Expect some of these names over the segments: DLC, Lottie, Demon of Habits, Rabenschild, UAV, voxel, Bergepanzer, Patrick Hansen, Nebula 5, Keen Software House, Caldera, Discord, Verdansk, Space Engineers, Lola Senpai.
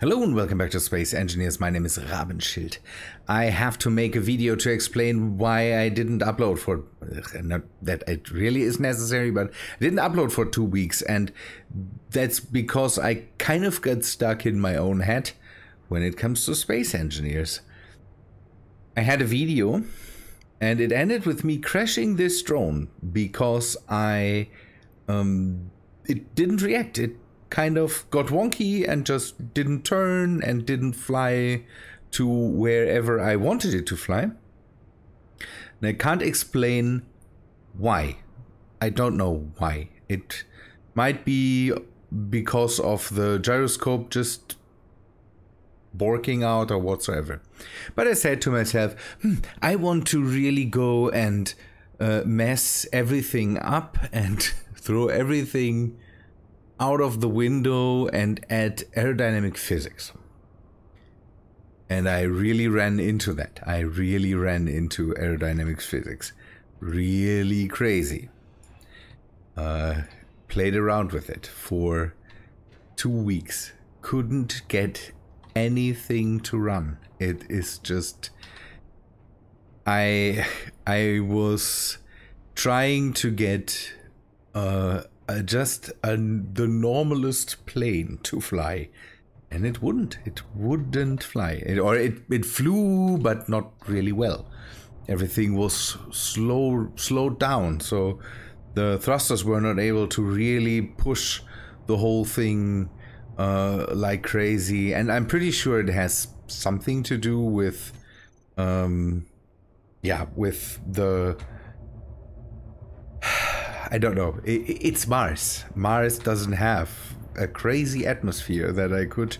Hello and welcome back to Space Engineers. My name is Rabenschild. I have to make a video to explain why I didn't upload for, not that it really is necessary, but I didn't upload for 2 weeks, and that's because I kind of got stuck in my own head when it comes to Space Engineers. I had a video and it ended with me crashing this drone because I, it didn't react. It kind of got wonky and just didn't turn and didn't fly to wherever I wanted it to fly. And I can't explain why. I don't know why. It might be because of the gyroscope just borking out or whatsoever. But I said to myself, I want to really go and mess everything up and throw everything out of the window and add aerodynamic physics. And I really ran into that. I really ran into aerodynamic physics. Really crazy. Played around with it for 2 weeks. Couldn't get anything to run. It is just... I was trying to get... the normalest plane to fly, and it wouldn't fly. It flew, but not really well. Everything was slowed down, so the thrusters were not able to really push the whole thing like crazy. And I'm pretty sure it has something to do with with the I don't know. It's Mars. Mars doesn't have a crazy atmosphere that I could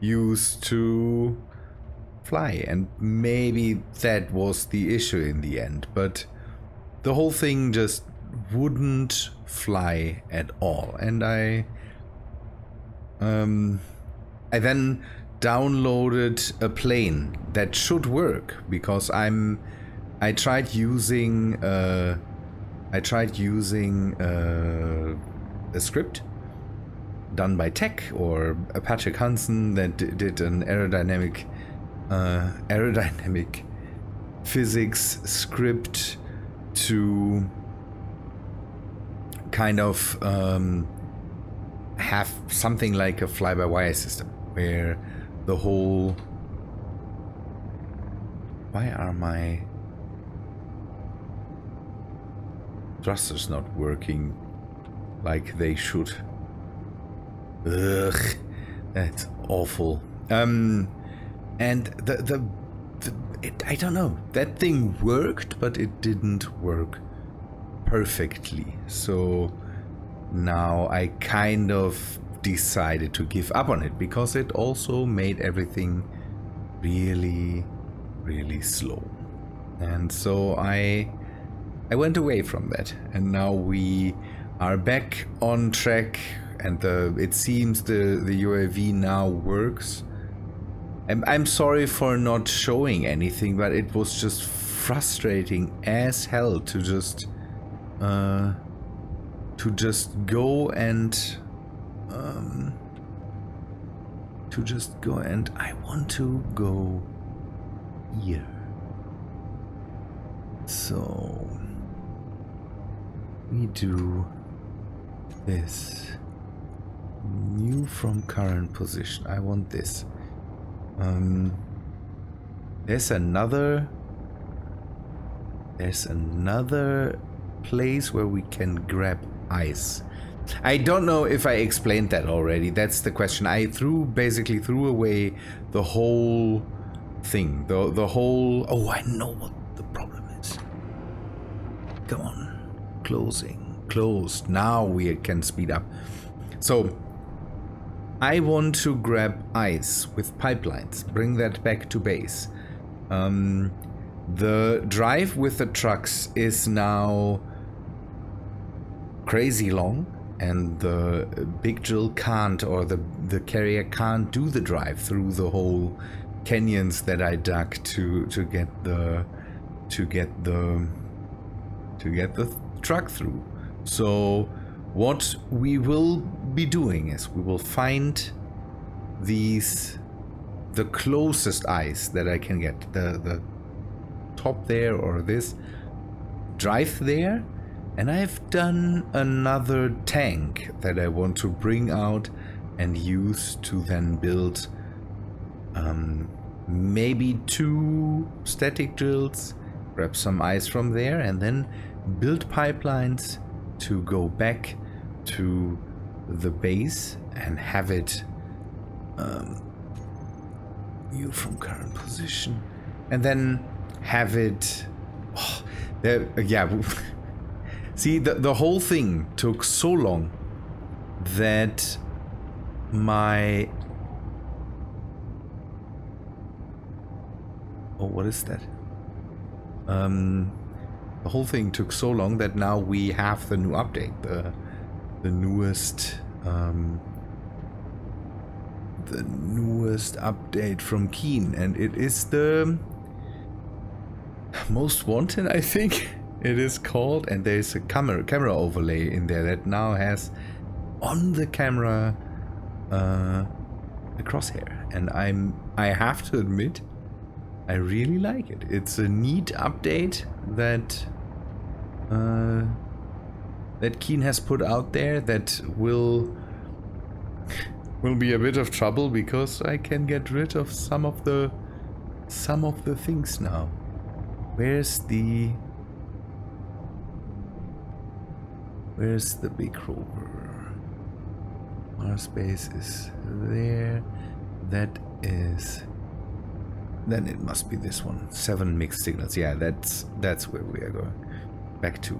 use to fly. And maybe that was the issue in the end. But the whole thing just wouldn't fly at all. And I then downloaded a plane that should work, because I tried using... a script done by Tech or Patrick Hansen that did an aerodynamic physics script to kind of have something like a fly-by-wire system where the whole... Why are my... thrusters not working like they should? Ugh, that's awful. And I don't know. That thing worked, but it didn't work perfectly. So now I kind of decided to give up on it, because it also made everything really, really slow. And so I went away from that, and now we are back on track, and it seems the UAV now works. I'm sorry for not showing anything, but it was just frustrating as hell to just go and I want to go here. So we do this. New from current position. I want this. There's another place where we can grab ice. I don't know if I explained that already. That's the question. I basically threw away the whole thing. The whole... Oh, I know what the problem is. Come on. Closed. Now we can speed up. So I want to grab ice with pipelines, bring that back to base. The drive with the trucks is now crazy long, and the big drill can't, or the carrier can't do the drive through the whole canyons that I dug to get the truck through. So what we will be doing is we will find these, the closest eyes that I can get, the top there or this, drive there. And I've done another tank that I want to bring out and use to then build maybe 2 static drills, grab some ice from there, and then build pipelines to go back to the base and have it view from current position, and then have it. Oh, yeah. See, the whole thing took so long that my... Oh, what is that? The whole thing took so long that now we have the new update, the newest update from Keen, and it is the Most Wanted, I think it is called, and there's a camera overlay in there that now has on the camera a crosshair, and I have to admit I really like it. It's a neat update that that Keen has put out there that will be a bit of trouble because I can get rid of some of the things now. Where's the big rover? Our space is there. That is. Then it must be this one. 7 mixed signals. Yeah, that's where we are going back to.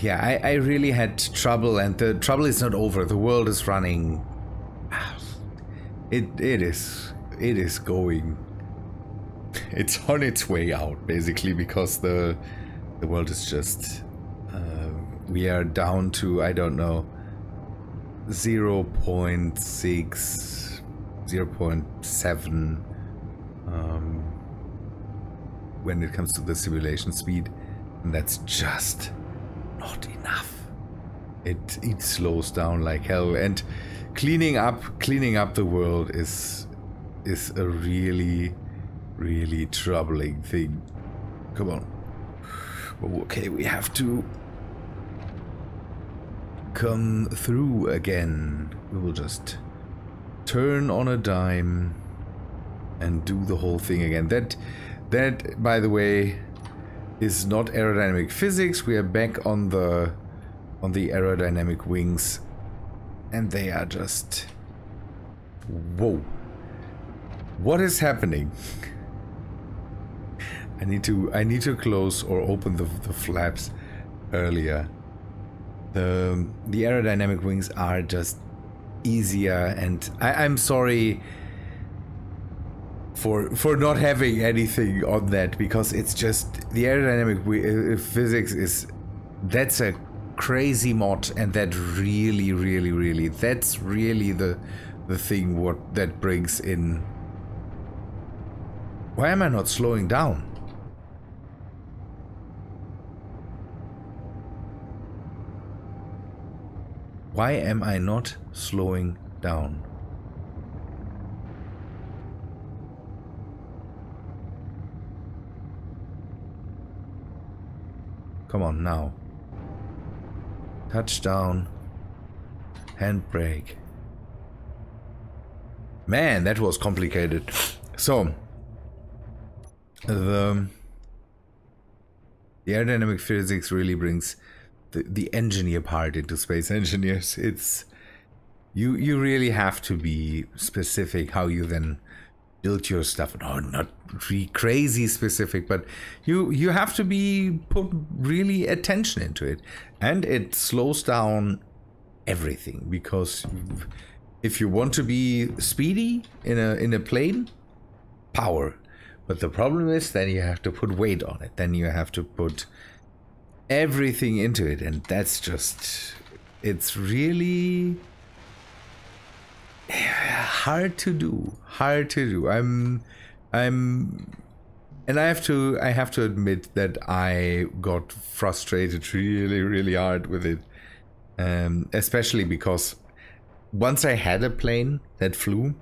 Yeah, I really had trouble, and the trouble is not over. The world is running. It is going. It's on its way out, basically, because the world is just. We are down to, I don't know, 0.6, 0.7 when it comes to the simulation speed, and that's just not enough. It slows down like hell, and cleaning up the world is a really troubling thing. Come on. Okay, we have to come through again. We will just turn on a dime and do the whole thing again. That by the way is not aerodynamic physics. We are back on the aerodynamic wings, and they are just... Whoa, what is happening? I need to close or open the flaps earlier. The aerodynamic wings are just easier, and I'm sorry for not having anything on that, because it's just the aerodynamic physics is... That's a crazy mod, and that really that's really the thing what that brings in. Why am I not slowing down? Why am I not slowing down? Come on now. Touchdown. Handbrake. Man, that was complicated. So, the aerodynamic physics really brings the engineer part into Space Engineers. It's... You really have to be specific how you then build your stuff. No, not really crazy specific, but you have to be put really attention into it. And it slows down everything, because if you want to be speedy in a plane, power. But the problem is, then you have to put weight on it. Then you have to put everything into it, and that's just... It's really hard to do. And I have to admit that I got frustrated really hard with it Especially because once I had a plane that flew,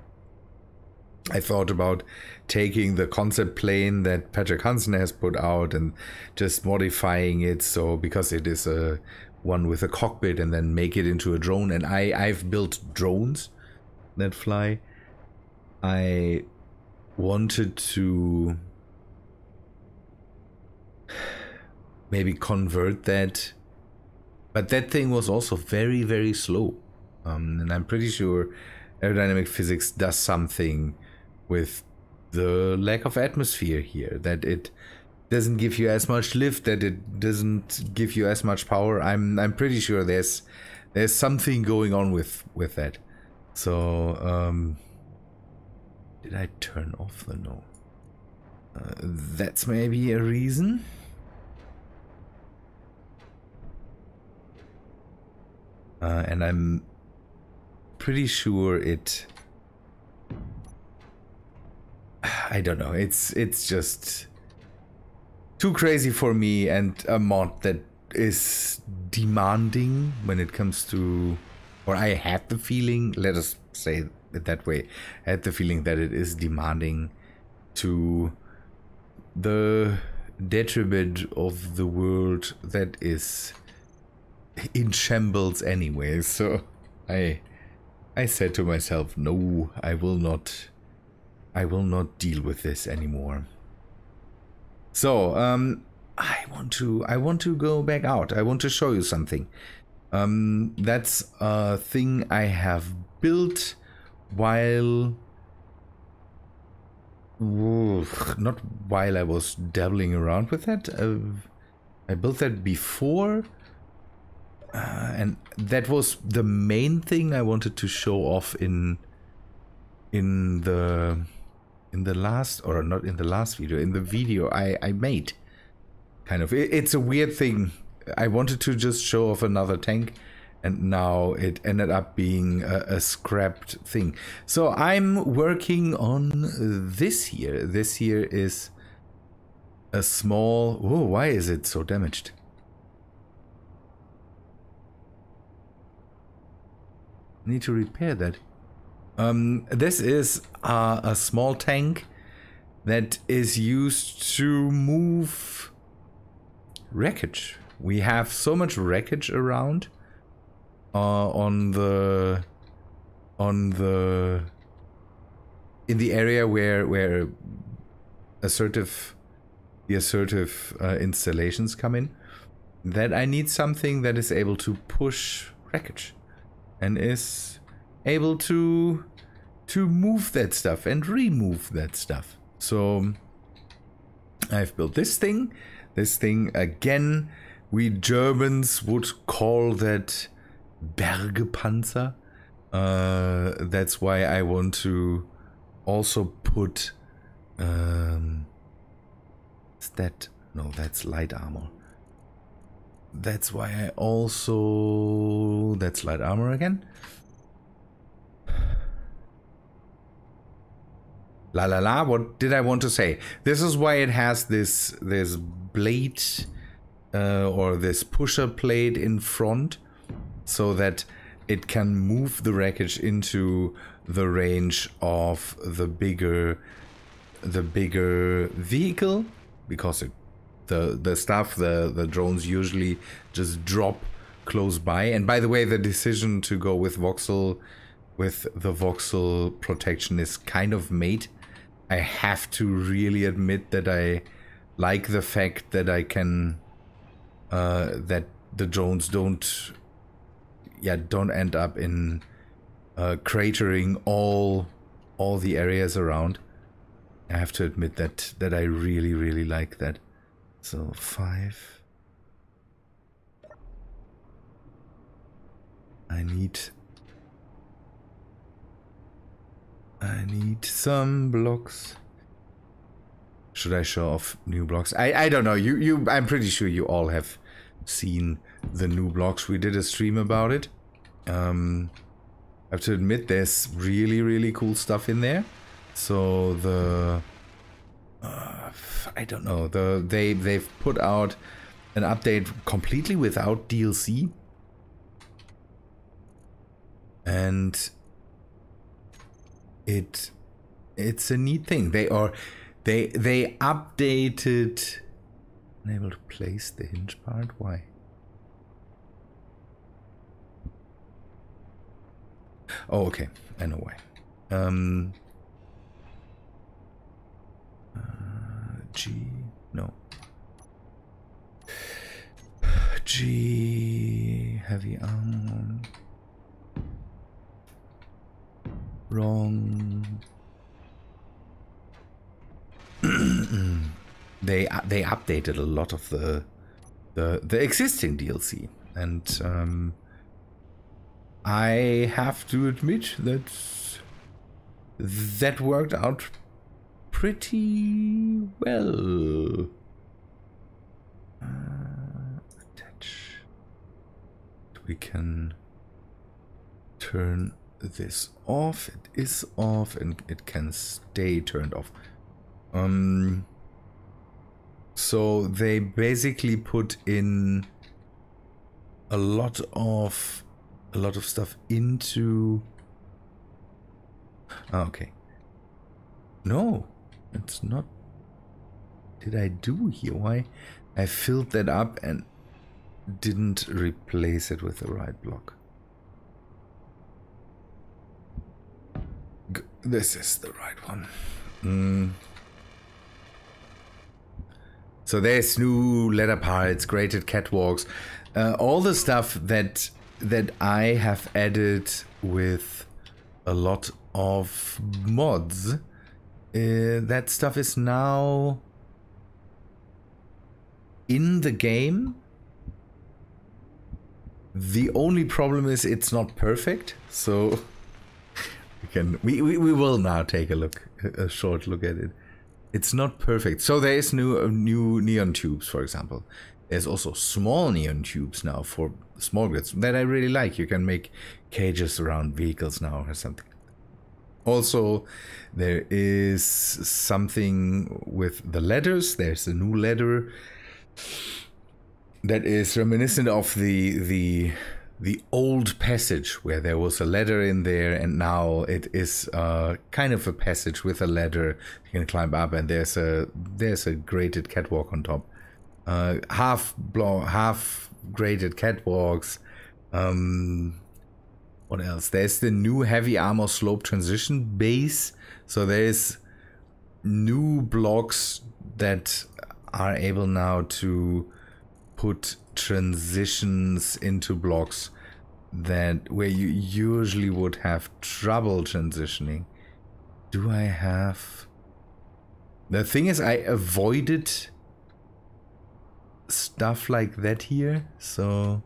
I thought about taking the concept plane that Patrick Hansen has put out and just modifying it, so because it is a one with a cockpit, and then make it into a drone. And I've built drones that fly. I wanted to maybe convert that, but that thing was also very, very slow. And I'm pretty sure aerodynamic physics does something with the lack of atmosphere here, that it doesn't give you as much lift, that it doesn't give you as much power. I'm pretty sure there's something going on with that. So did I turn off the no? That's maybe a reason. And I'm pretty sure it, I don't know, it's just too crazy for me, and a mod that is demanding when it comes to, or I had the feeling, let us say it that way, I had the feeling that it is demanding to the detriment of the world that is in shambles anyway. So I said to myself, no, I will not deal with this anymore. So I want to go back out. I want to show you something. That's a thing I have built while, not while I was dabbling around with that. I built that before. And that was the main thing I wanted to show off in the last, or not in the last video, in the video I made. Kind of, it's a weird thing. I wanted to just show off another tank, and now it ended up being a scrapped thing. So I'm working on this here. This here is a small, oh, why is it so damaged? Need to repair that. This is a small tank that is used to move wreckage. We have so much wreckage around in the area where the assertive installations come in, that I need something that is able to push wreckage and is able to move that stuff and remove that stuff. So I've built this thing. This thing, again, we Germans would call that Bergepanzer. That's why I want to also put... is that... No, that's light armor. That's why I also... That's light armor again. La la la, what did I want to say? This is why it has this blade or this pusher plate in front, so that it can move the wreckage into the range of the bigger vehicle, because it the stuff the drones usually just drop close by. And by the way, the decision to go with voxel, with the voxel protection, is kind of made. I have to really admit that I like the fact that I can that the drones don't end up in cratering all the areas around. I have to admit that I really like that. So 5. I need some blocks. Should I show off new blocks? I don't know. You I'm pretty sure you all have seen the new blocks. We did a stream about it. I have to admit, there's really cool stuff in there. So the I don't know. They've put out an update completely without DLC and it's a neat thing. They updated. Unable to place the hinge part. Why? Oh, okay. I know why. G. No. G. Heavy arm. Wrong. They updated a lot of the existing DLC, and I have to admit that that worked out pretty well. Attach. We can turn this off. It is off, and it can stay turned off. So they basically put in a lot of stuff into. Oh, okay. No, it's not. Did I do here? Why? I filled that up and didn't replace it with the right block. This is the right one. So there's new ladder parts, graded catwalks, all the stuff that I have added with a lot of mods. That stuff is now in the game. The only problem is it's not perfect, so we will now take a short look at it. It's not perfect. So there is new neon tubes, for example. There's also small neon tubes now for small grids that I really like. You can make cages around vehicles now or something. Also, there is something with the ladders. There's a new ladder that is reminiscent of the old passage, where there was a ladder in there, and now it is kind of a passage with a ladder you can climb up, and there's a graded catwalk on top. Half graded catwalks. What else? There's the new heavy armor slope transition base. So there's new blocks that are able now to put transitions into blocks that where you usually would have trouble transitioning. Do I have? The thing is, I avoided stuff like that here. So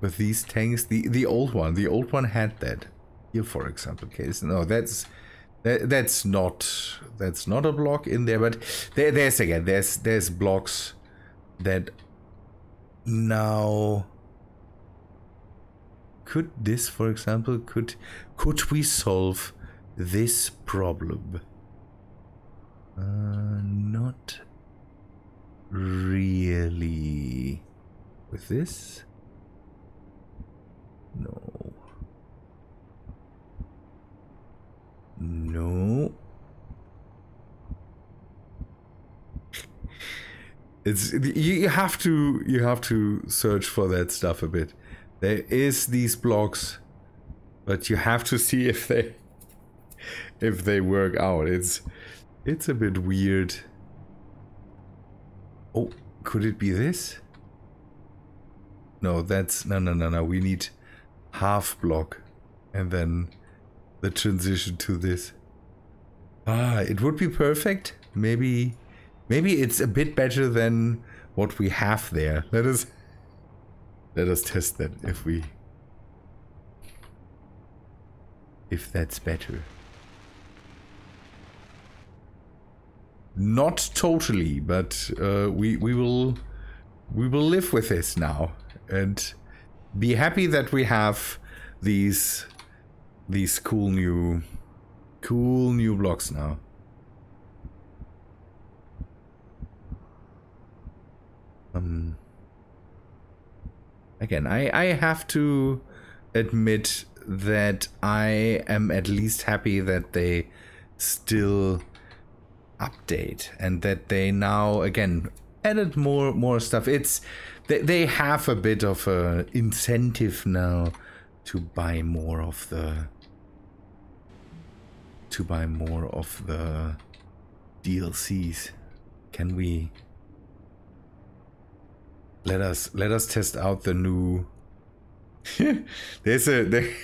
with these tanks, the old one had that here, for example. Case no, that's not a block in there, but there's blocks that now could this, for example, could we solve this problem? Not really with this. No. It's you have to search for that stuff a bit. There is these blocks, but you have to see if they work out. It's a bit weird. Oh, could it be this? No, that's no. We need half block, and then the transition to this. Ah, it would be perfect. Maybe it's a bit better than what we have there. Let us test that if that's better. Not totally, but we will live with this now and be happy that we have these cool new blocks now. Again, I have to admit that I am at least happy that they still update and that they now again added more stuff. It's they have a bit of an incentive now to buy more of the DLCs. Can we let us test out the new they've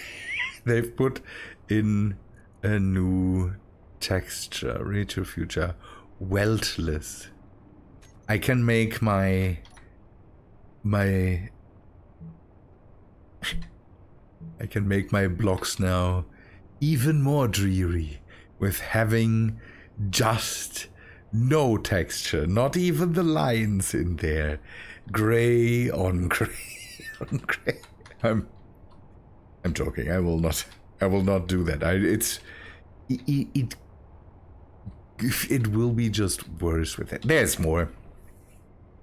put in a new texture, Retro Future Weltless. I can make my I can make my blocks now even more dreary with having just no texture, not even the lines in there. Gray on gray on gray. I'm joking. I will not do that. It will be just worse with it. There's more.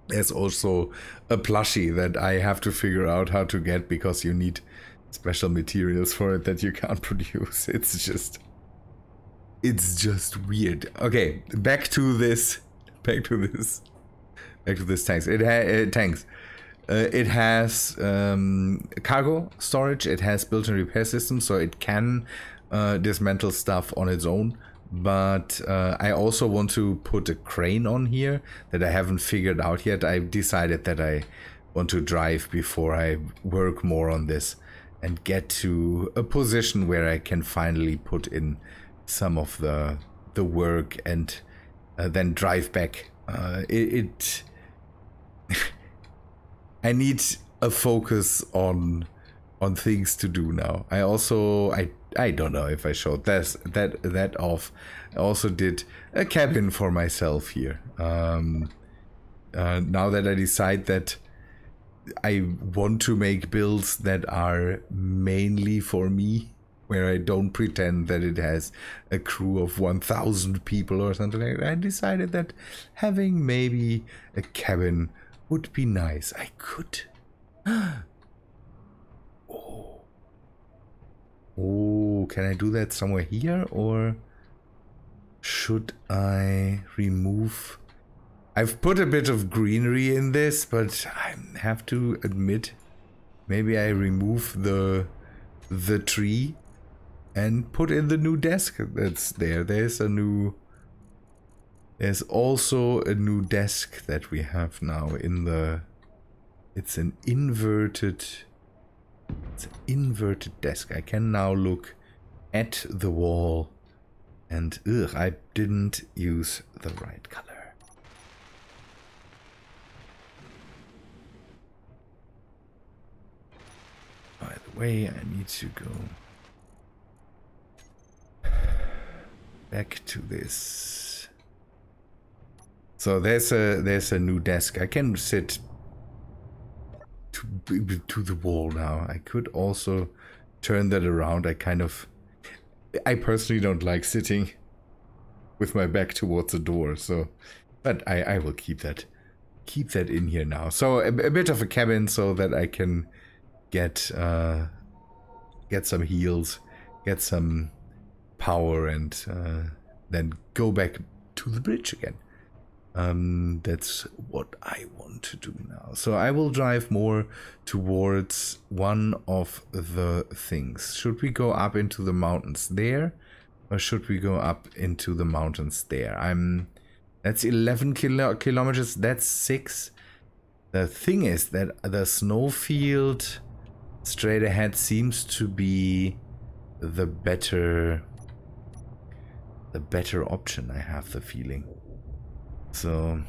There's also a plushie that I have to figure out how to get because you need special materials for it that you can't produce. It's just weird. Okay, back to this tanks. It has cargo storage. It has built-in repair system, so it can dismantle stuff on its own. But I also want to put a crane on here that I haven't figured out yet. I've decided that I want to drive before I work more on this and get to a position where I can finally put in some of the work and then drive back. I need a focus on things to do now. I also I don't know if I showed that off. I also did a cabin for myself here. Now that I decide that I want to make builds that are mainly for me, where I don't pretend that it has a crew of 1,000 people or something like that, I decided that having maybe a cabin would be nice. I could. Oh, can I do that somewhere here, or should I remove? I've put a bit of greenery in this, but I have to admit, maybe I remove the tree and put in the new desk that's there. There's also a new desk that we have now in the... It's an inverted... It's an inverted desk. I can now look at the wall and I didn't use the right color. By the way, I need to go back to this. So there's a new desk. I can sit to the wall now. I could also turn that around. I personally don't like sitting with my back towards the door, so but I will keep that in here now. So a bit of a cabin so that I can get some heals, get some power, and then go back to the bridge again. That's what I want to do now. So I will drive more towards one of the things. Should we go up into the mountains there, or should we go up into the mountains there? That's 11 kilometers. That's 6. The thing is that the snowfield straight ahead seems to be the better option, I have the feeling. So,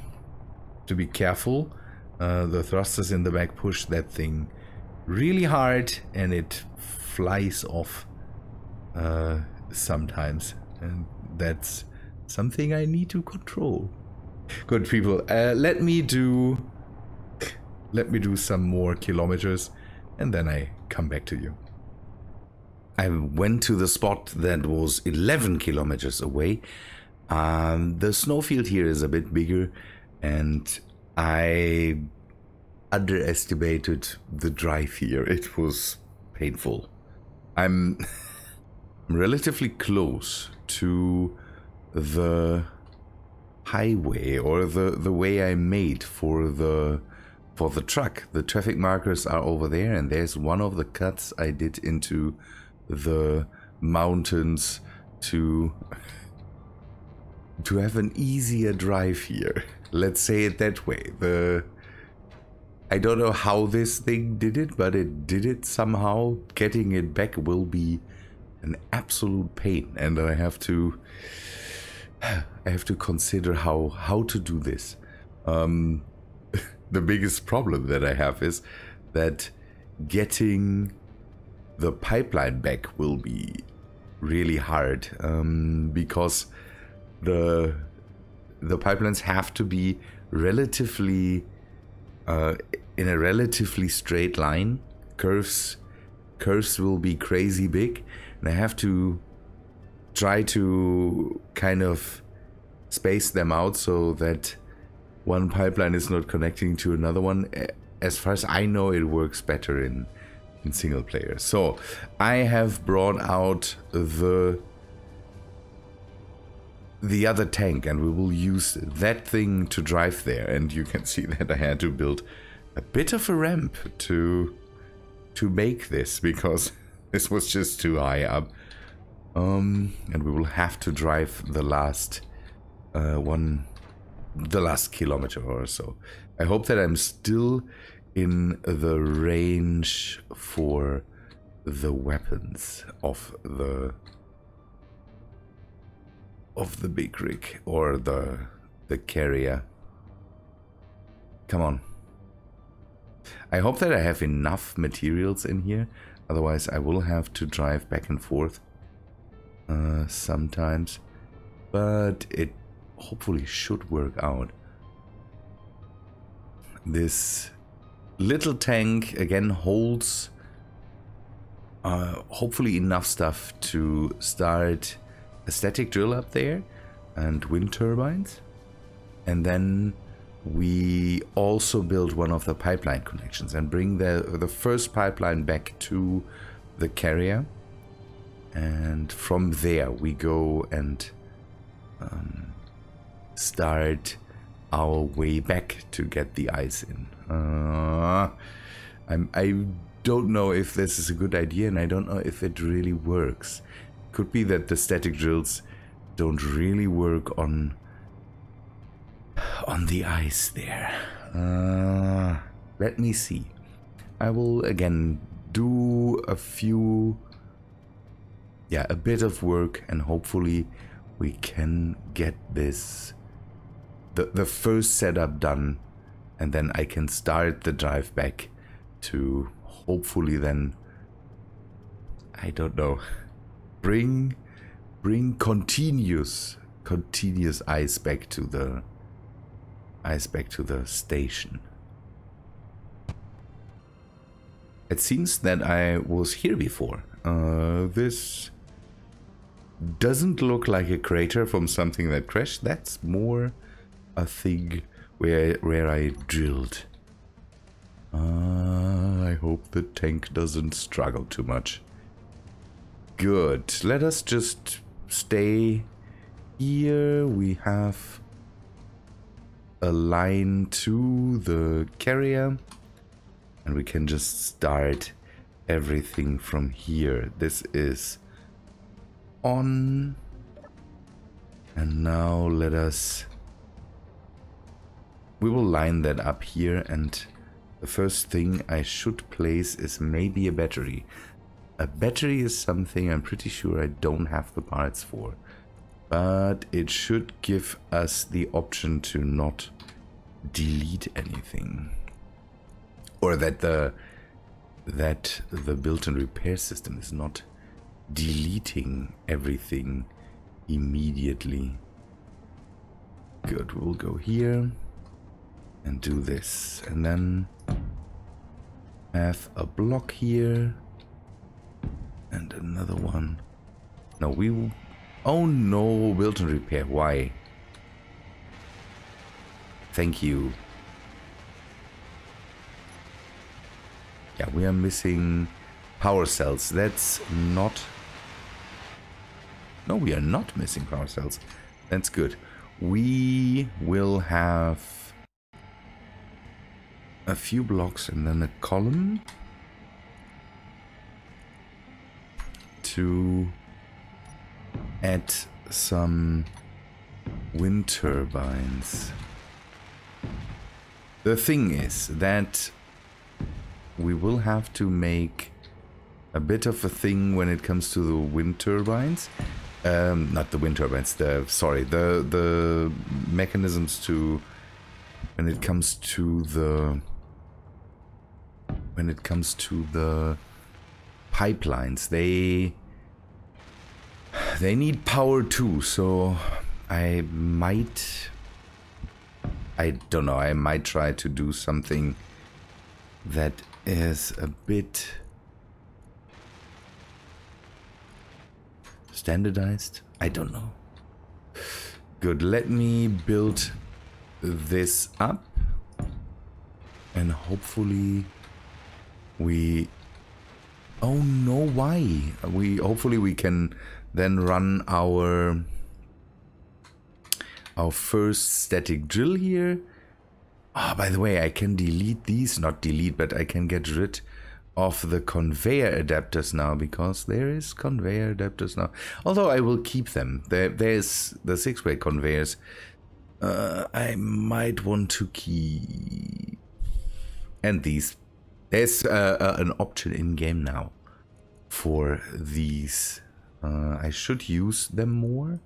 to be careful, the thrusters in the back push that thing really hard and it flies off sometimes, and that's something I need to control. Good people, let me do some more kilometers and then I come back to you. I went to the spot that was 11 kilometers away. The snowfield here is a bit bigger, and I underestimated the drive here. It was painful. I'm relatively close to the highway, or the way I made for the truck. The traffic markers are over there, and there's one of the cuts I did into the mountains to have an easier drive here. Let's say it that way. I don't know how this thing did it, but it did it somehow. Getting it back will be an absolute pain, and I have to consider how to do this. The biggest problem that I have is that getting the pipeline back will be really hard, because the pipelines have to be relatively in a relatively straight line. Curves will be crazy big, and I have to try to kind of space them out so that one pipeline is not connecting to another one. As far as I know, it works better in single player. So I have brought out the other tank, and we will use that thing to drive there. And you can see that I had to build a bit of a ramp to make this, because this was just too high up. And we will have to drive the last last kilometer or so. I hope that I'm still in the range for the weapons of the big rig, or the carrier. Come on. I hope that I have enough materials in here, otherwise I will have to drive back and forth sometimes, but it hopefully should work out. This little tank again holds hopefully enough stuff to start a static drill up there and wind turbines, and then we also build one of the pipeline connections and bring the first pipeline back to the carrier, and from there we go and start our way back to get the ice in. I don't know if this is a good idea, and I don't know if it really works. Could be that the static drills don't really work on the ice there. Let me see. I will again do a bit of work, and hopefully we can get this the first setup done, and then I can start the drive back to hopefully then, I don't know, bring continuous ice back to the station. It seems that I was here before. This doesn't look like a crater from something that crashed. That's more a thing where I drilled. I hope the tank doesn't struggle too much. Good, let us just stay here. We have a line to the carrier, and we can just start everything from here. This is on, and now we will line that up here, and the first thing I should place is maybe a battery. A battery is something I'm pretty sure I don't have the parts for, but it should give us the option to not delete anything, or that the built-in repair system is not deleting everything immediately. Good, we'll go here and do this, and then have a block here. And another one. No, we will. Oh no, build and repair. Why? Thank you. Yeah, we are missing Power cells. That's not... No, we are not missing power cells. That's good. We will have a few blocks and then a column to add some wind turbines. The thing is that we will have to make a bit of a thing when it comes to the wind turbines. Not the wind turbines, the mechanisms to when it comes to the pipelines. They need power too, so I might try to do something that is a bit standardized? I don't know. Good, let me build this up and hopefully we... Oh no, why? Hopefully we can then run our first static drill here. Ah, by the way, I can delete these, not delete, but I can get rid of the conveyor adapters now, because there is conveyor adapters now. Although I will keep them. There's the six-way conveyors. I might want to keep... And these. There's an option in-game now for these. I should use them more.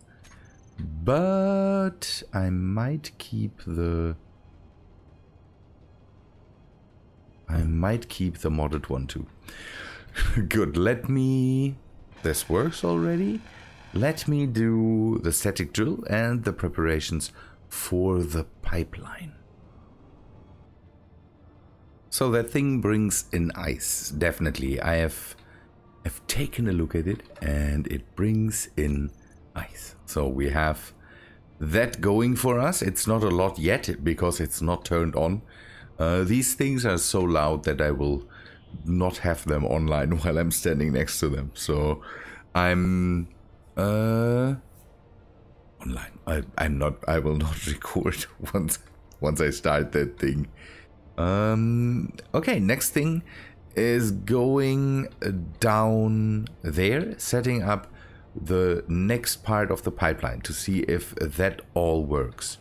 But I might keep the... modded one too. Good, let me... This works already. Let me do the static drill and the preparations for the pipeline. So that thing brings in ice, definitely. I've taken a look at it and it brings in ice. So we have that going for us. It's not a lot yet because it's not turned on. These things are so loud that I will not have them online while I'm standing next to them. So I'm online. I will not record once I start that thing. Okay, next thing is going down there, setting up the next part of the pipeline to see if that all works.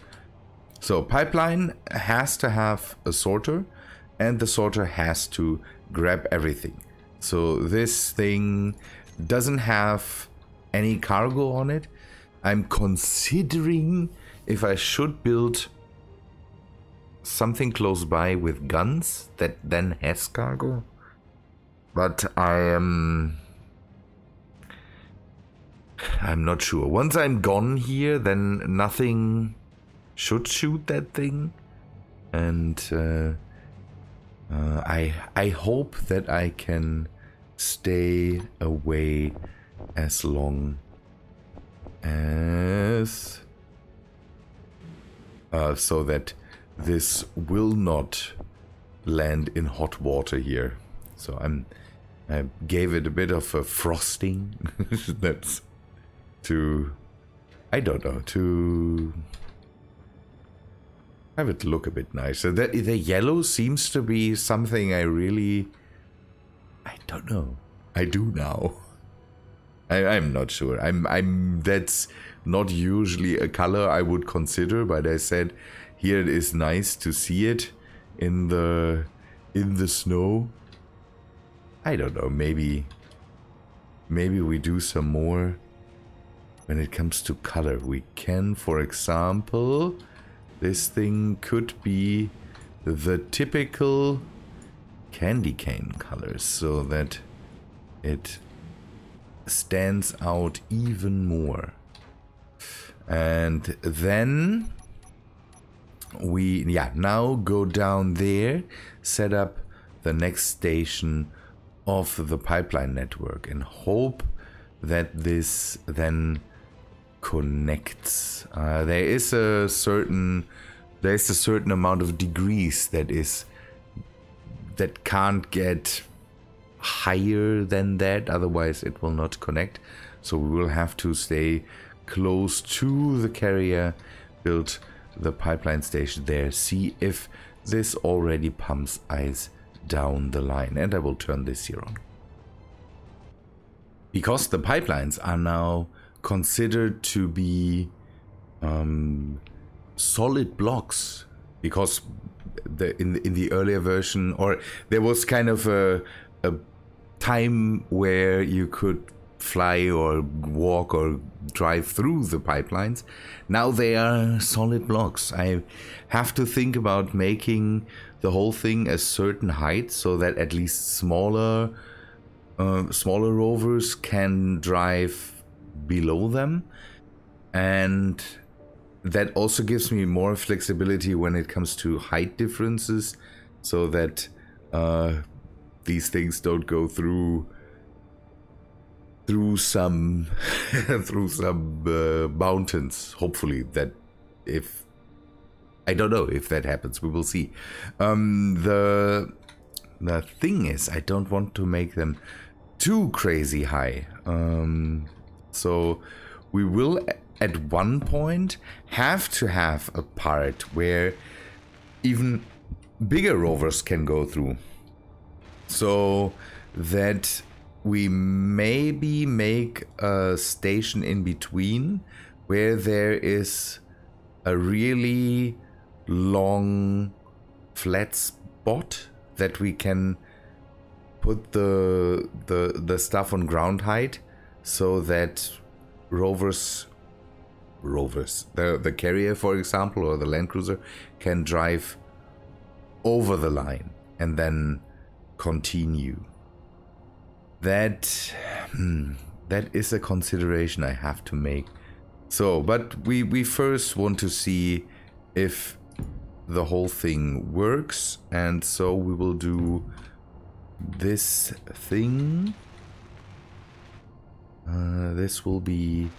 So pipeline has to have a sorter and the sorter has to grab everything. So this thing doesn't have any cargo on it. I'm considering if I should build something close by with guns that then has cargo. But I'm not sure. Once I'm gone here, then nothing should shoot that thing, and I hope that I can stay away as long as so that this will not land in hot water here. So I gave it a bit of a frosting. That's to, I don't know, to have it look a bit nicer. The yellow seems to be something I don't know. I do now. I'm not sure. That's not usually a color I would consider, but I said here it is nice to see it in the snow. I don't know. Maybe we do some more when it comes to color. We can, for example. This thing could be the typical candy cane colors, so that it stands out even more. And then we, now go down there, set up the next station of the pipeline network and hope that this then connects. There's a certain amount of degrees that can't get higher than that, otherwise it will not connect. So we will have to stay close to the carrier, build the pipeline station there, see if this already pumps ice down the line. And I will turn this here on. Because the pipelines are now considered to be solid blocks, because in the earlier version, or there was kind of a time where you could fly or walk or drive through the pipelines. Now they are solid blocks. I have to think about making the whole thing a certain height so that at least smaller smaller rovers can drive below them, and that also gives me more flexibility when it comes to height differences, so that these things don't go through some mountains. Hopefully that, if I don't know if that happens, we will see. The thing is, I don't want to make them too crazy high. So we will at one point have to have a part where even bigger rovers can go through, so that we maybe make a station in between where there is a really long flat spot that we can put the stuff on ground height, so that the carrier, for example, or the Land Cruiser can drive over the line and then continue. That is a consideration I have to make. So, but we first want to see if the whole thing works, and so we will do this thing. This will be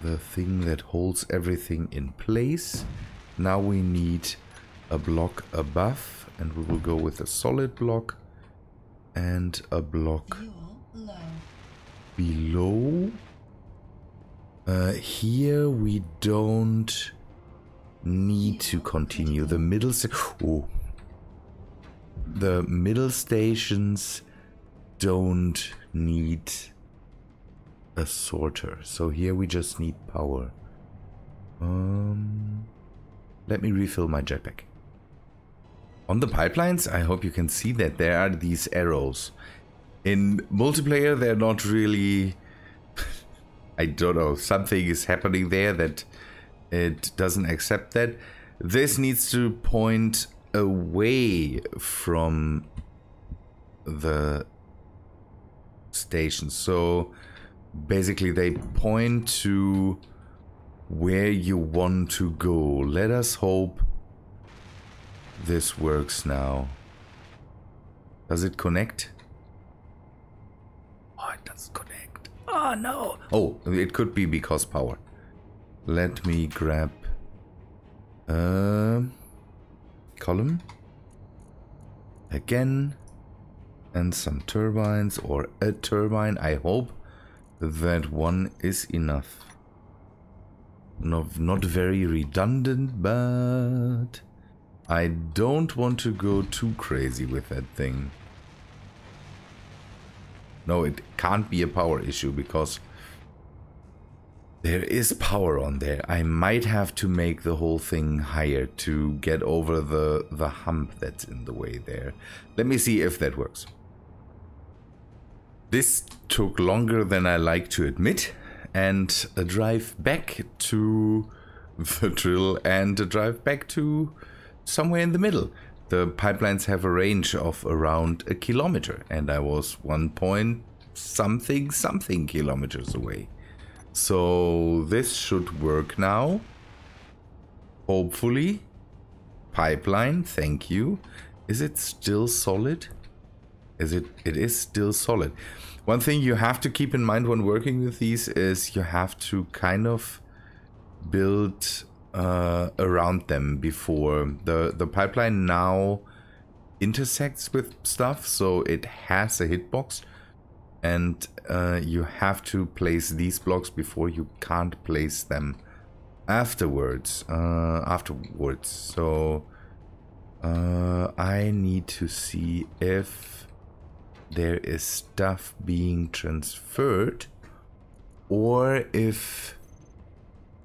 the thing that holds everything in place. Now we need a block above, and we will go with a solid block and a block below. Here we don't need to continue. The middle stations don't need a sorter, so here we just need power. Let me refill my jetpack. On the pipelines, I hope you can see that there are these arrows. In multiplayer, they're not really, I don't know, something is happening there that it doesn't accept that. This needs to point away from the station, so basically they point to where you want to go. Let us hope this works now. Does it connect? Oh, it doesn't connect. Oh no. Oh, it could be because power. Let me grab column again and some turbines, or a turbine. I hope that one is enough. Not very redundant, but I don't want to go too crazy with that thing. No, it can't be a power issue, because there is power on there. I might have to make the whole thing higher to get over the hump that's in the way there. Let me see if that works. This took longer than I like to admit, and a drive back to the drill and a drive back to somewhere in the middle. The pipelines have a range of around 1 kilometer, and I was 1 point something kilometers away. So this should work now. Hopefully. Pipeline, thank you. Is it still solid? It is still solid. One thing you have to keep in mind when working with these is you have to kind of build around them before. The pipeline now intersects with stuff, so it has a hitbox, and you have to place these blocks before. You can't place them afterwards. So I need to see if there is stuff being transferred, or if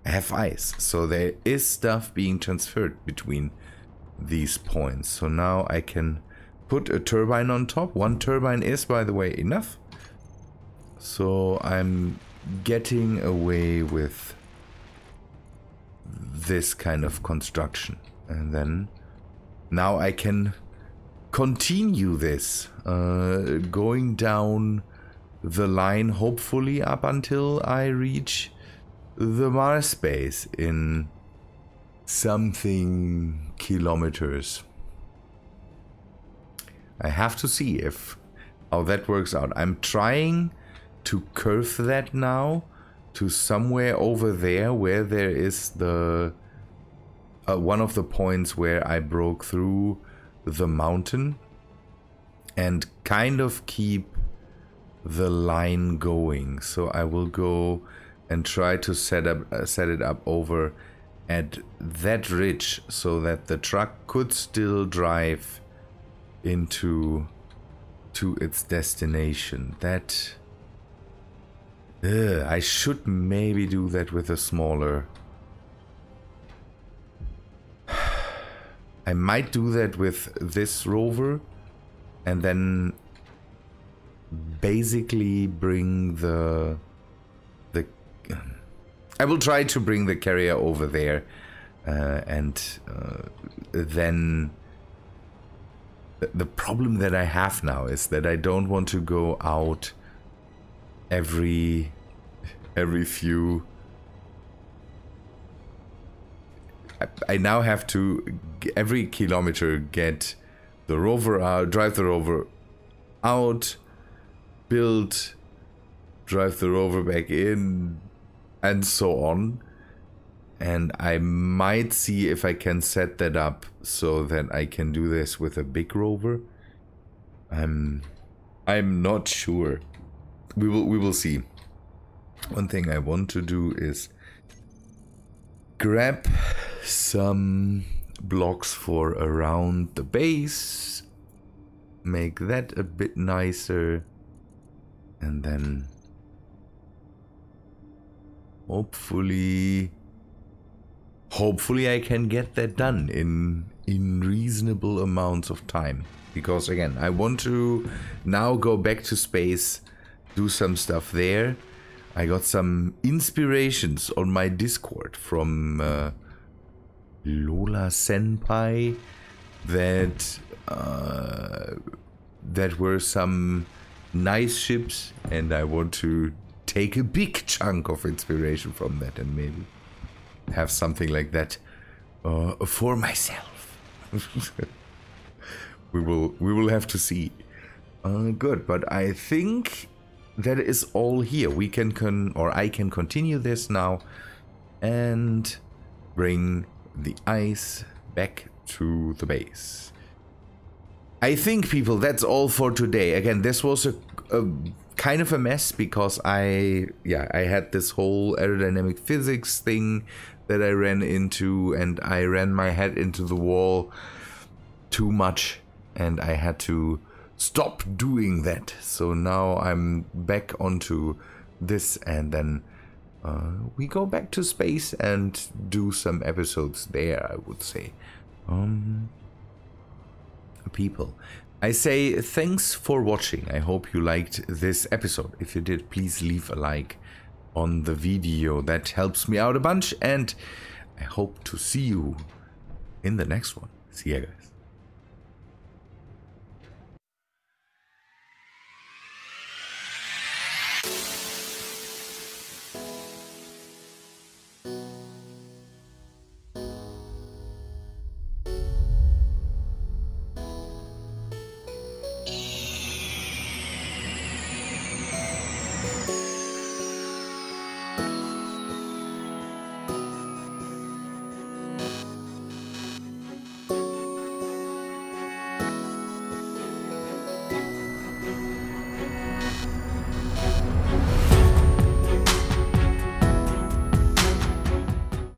I have ice. So there is stuff being transferred between these points. So now I can put a turbine on top. One turbine is, by the way, enough. So I'm getting away with this kind of construction. And then now I can continue this, going down the line, hopefully up until I reach the Mars base in something kilometers. I have to see if how that works out. I'm trying to curve that now to somewhere over there where there is the one of the points where I broke through the mountain, and kind of keep the line going. So I will go and try to set it up over at that ridge so that the truck could still drive to its destination. That I should maybe do that with a smaller. I might do that with this rover and then basically bring the I will try to bring the carrier over there and then the problem that I have now is that I don't want to go out every few. I now have to, every kilometer, get the rover out, drive the rover out, build, drive the rover back in, and so on. And I might see if I can set that up so that I can do this with a big rover. I'm not sure. We will see. One thing I want to do is grab some blocks for around the base, make that a bit nicer, and then hopefully I can get that done in reasonable amounts of time, because again, I want to now go back to space, do some stuff there. I got some inspirations on my Discord from Lola Senpai that were some nice ships, and I want to take a big chunk of inspiration from that and maybe have something like that for myself. We will have to see. Good, but I think that is all here. We I can continue this now and bring the ice back to the base. I think, people, that's all for today. Again, this was a kind of a mess because I had this whole aerodynamic physics thing that I ran into, and I ran my head into the wall too much, and I had to stop doing that. So now I'm back onto this, and then we go back to space and do some episodes there, I would say. People, I say thanks for watching. I hope you liked this episode. If you did, please leave a like on the video. That helps me out a bunch, and I hope to see you in the next one. See ya, guys.